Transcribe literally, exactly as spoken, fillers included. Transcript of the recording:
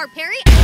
Mark Perry.